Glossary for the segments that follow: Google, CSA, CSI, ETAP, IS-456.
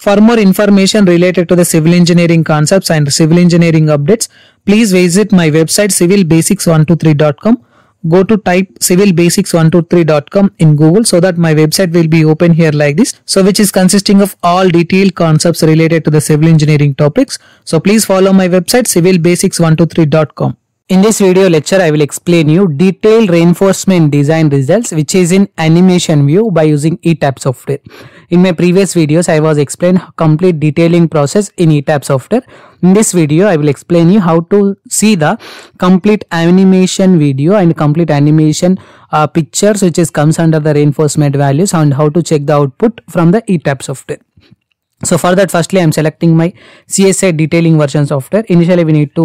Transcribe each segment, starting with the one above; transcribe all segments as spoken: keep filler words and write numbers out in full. For more information related to the civil engineering concepts and civil engineering updates, please visit my website civil basics one two three dot com. Go to type civil basics one two three dot com in Google, so that my website will be open here like this, so which is consisting of all detailed concepts related to the civil engineering topics. So please follow my website civil basics one two three dot com. In this video lecture, I will explain you detailed reinforcement design results, which is in animation view by using E TAP software. In my previous videos, I was explained complete detailing process in E TAP software. In this video, I will explain you how to see the complete animation video and complete animation uh, pictures, which is comes under the reinforcement values, and how to check the output from the E TAP software. So for that, firstly I am selecting my C S A detailing version software. Initially we need to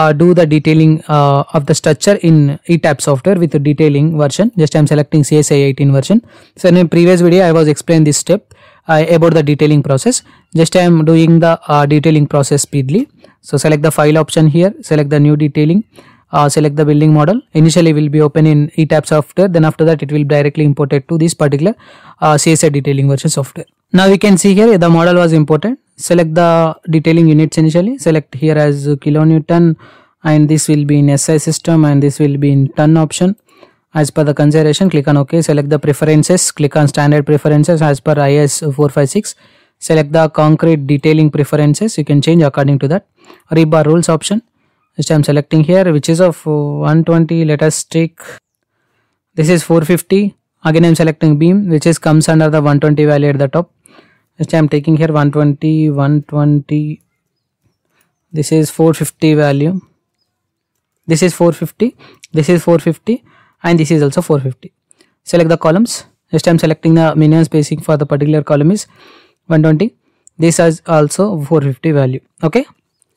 uh, do the detailing uh, of the structure in E TAP software with the detailing version. Just I am selecting C S A eighteen version. So in a previous video I was explained this step uh, about the detailing process. Just I am doing the uh, detailing process speedily. So select the file option here, select the new detailing, uh, select the building model. Initially will be open in E TAP software, then after that it will directly imported to this particular uh, C S A detailing version software. Now we can see here the model was imported. Select the detailing units initially. Select here as kilonewton, and this will be in S I system, and this will be in ton option. As per the consideration, click on OK. Select the preferences. Click on standard preferences as per I S four five six. Select the concrete detailing preferences. You can change according to that. Rebar rules option. Which I am selecting here, which is of one twenty. Let us take. This is four fifty. Again I am selecting beam, which is comes under the one twenty value at the top. Which I am taking here one twenty, one twenty, this is four fifty value, this is four fifty, this is four fifty, and this is also four fifty. Select the columns. Just I am selecting the minimum spacing for the particular column is one twenty, this is also four fifty value. Okay,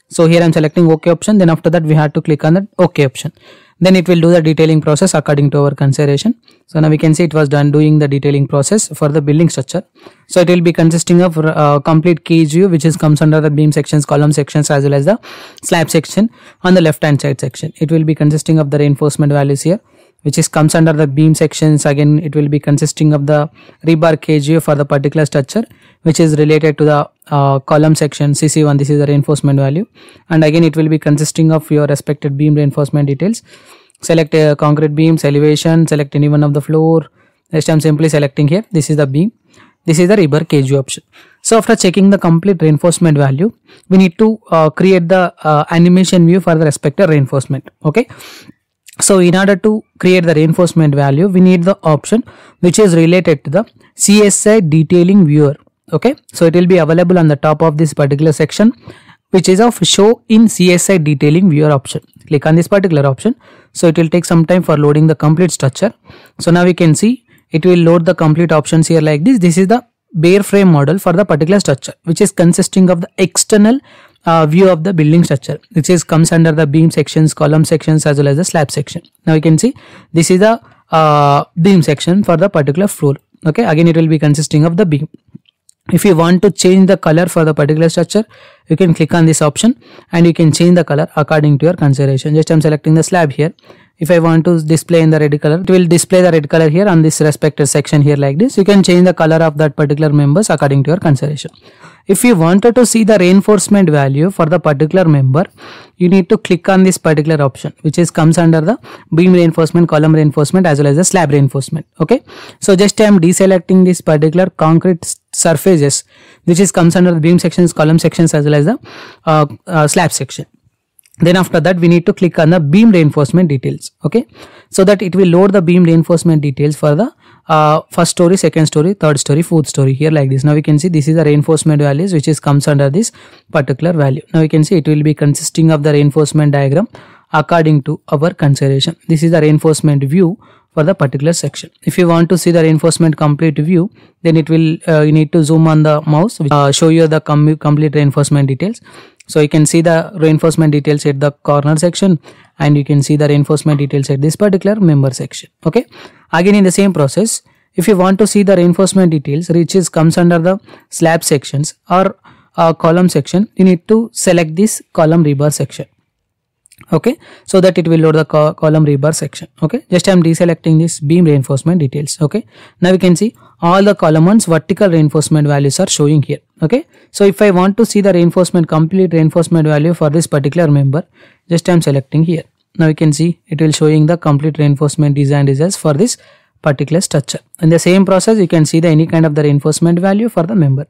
so here I am selecting OK option, then after that we have to click on the OK option. Then it will do the detailing process according to our consideration. So now we can see it was done doing the detailing process for the building structure. So it will be consisting of uh, complete cage view, which is comes under the beam sections, column sections, as well as the slab section on the left hand side section. It will be consisting of the reinforcement values here, which is comes under the beam sections. Again it will be consisting of the rebar cage view for the particular structure, which is related to the uh, column section C C one. This is the reinforcement value, and again it will be consisting of your respected beam reinforcement details. Select uh, concrete beams, elevation, select any one of the floor. Next I am simply selecting here, this is the beam, this is the rebar cage view option. So after checking the complete reinforcement value, we need to uh, create the uh, animation view for the respected reinforcement. Okay, so in order to create the reinforcement value, we need the option which is related to the C S I detailing viewer. Okay, so it will be available on the top of this particular section, which is of show in C S I detailing viewer option. Click on this particular option. So it will take some time for loading the complete structure. So now we can see it will load the complete options here like this. This is the bare frame model for the particular structure, which is consisting of the external Uh, view of the building structure, which is comes under the beam sections, column sections, as well as the slab section. Now you can see this is the uh, beam section for the particular floor. Okay, again it will be consisting of the beam. If you want to change the color for the particular structure, you can click on this option and you can change the color according to your consideration. Just I am selecting the slab here. If I want to display in the red color, it will display the red color here on this respective section here like this. You can change the color of that particular members according to your consideration. If you wanted to see the reinforcement value for the particular member, you need to click on this particular option, which is comes under the beam reinforcement, column reinforcement, as well as the slab reinforcement. Okay, so just I am deselecting this particular concrete surfaces, which is comes under the beam sections, column sections, as well as the uh, uh, slab section. Then after that we need to click on the beam reinforcement details. Okay, so that it will load the beam reinforcement details for the uh, first story, second story, third story, fourth story here like this. Now we can see this is the reinforcement values, which is comes under this particular value. Now you can see it will be consisting of the reinforcement diagram according to our consideration. This is the reinforcement view for the particular section. If you want to see the reinforcement complete view, then it will uh, you need to zoom on the mouse, which uh, show you the com complete reinforcement details. So you can see the reinforcement details at the corner section, and you can see the reinforcement details at this particular member section. Okay, again in the same process, if you want to see the reinforcement details which is comes under the slab sections or uh, column section, you need to select this column rebar section. Okay, so that it will load the co column rebar section. Okay, just I am deselecting this beam reinforcement details. Okay, now we can see all the column one's vertical reinforcement values are showing here. Okay, so if I want to see the reinforcement, complete reinforcement value for this particular member, just I am selecting here. Now you can see it will showing the complete reinforcement design results for this particular structure. In the same process, you can see the any kind of the reinforcement value for the member.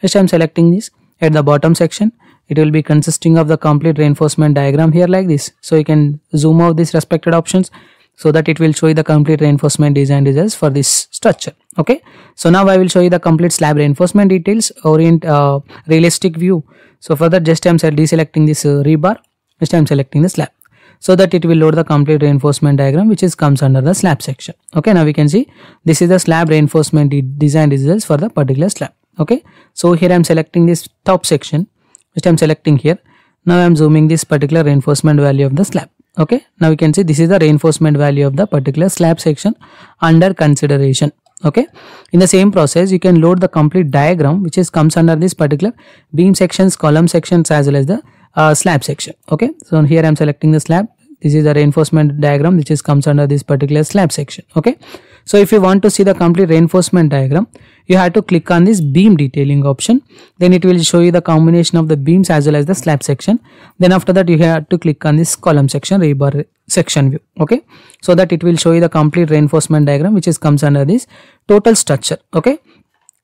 Just I am selecting this at the bottom section. It will be consisting of the complete reinforcement diagram here like this. So you can zoom out these respected options so that it will show you the complete reinforcement design results for this structure. Okay, so now I will show you the complete slab reinforcement details, orient uh, realistic view. So for that, just I am deselecting this uh, rebar, just I am selecting the slab, so that it will load the complete reinforcement diagram, which is comes under the slab section. Okay, now we can see this is the slab reinforcement de design results for the particular slab. Okay, so here I am selecting this top section, which I am selecting here. Now I am zooming this particular reinforcement value of the slab. Okay, now you can see this is the reinforcement value of the particular slab section under consideration. Okay, in the same process, you can load the complete diagram, which is comes under this particular beam sections, column sections, as well as the uh, slab section. Okay, so here I am selecting the slab. This is the reinforcement diagram, which is comes under this particular slab section. Okay, so if you want to see the complete reinforcement diagram, you have to click on this beam detailing option. Then it will show you the combination of the beams as well as the slab section. Then after that, you have to click on this column section, rebar section view. Okay, so that it will show you the complete reinforcement diagram, which is comes under this total structure. Okay,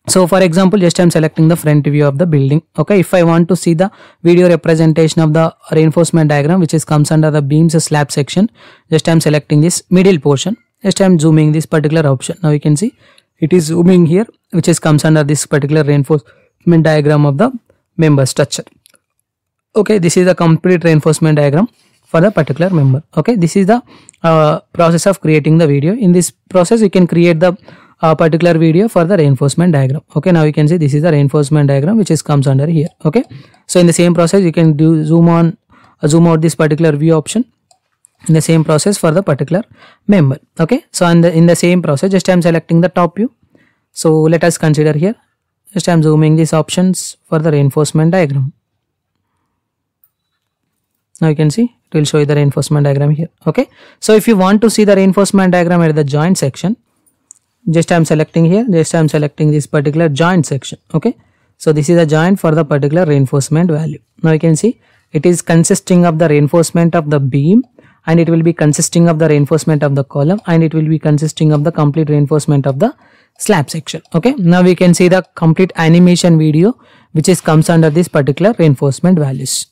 so for example, just I am selecting the front view of the building. Okay, if I want to see the video representation of the reinforcement diagram, which is comes under the beams slab section, just I am selecting this middle portion. Just I am zooming this particular option. Now you can see it is zooming here, which is comes under this particular reinforcement diagram of the member structure. Okay, this is the complete reinforcement diagram for the particular member. Okay, this is the uh, process of creating the video. In this process, you can create the uh, particular video for the reinforcement diagram. Okay, now you can see this is the reinforcement diagram, which is comes under here. Okay, so in the same process, you can do zoom on, uh, zoom out this particular view option. In the same process for the particular member. Okay, so in the in the same process, just I am selecting the top view. So let us consider here. Just I am zooming these options for the reinforcement diagram. Now you can see it will show you the reinforcement diagram here. Okay, so if you want to see the reinforcement diagram at the joint section, just I am selecting here. Just I am selecting this particular joint section. Okay, so this is a joint for the particular reinforcement value. Now you can see it is consisting of the reinforcement of the beam, and it will be consisting of the reinforcement of the column, and it will be consisting of the complete reinforcement of the slab section. Okay, now we can see the complete animation video, which is comes under this particular reinforcement values.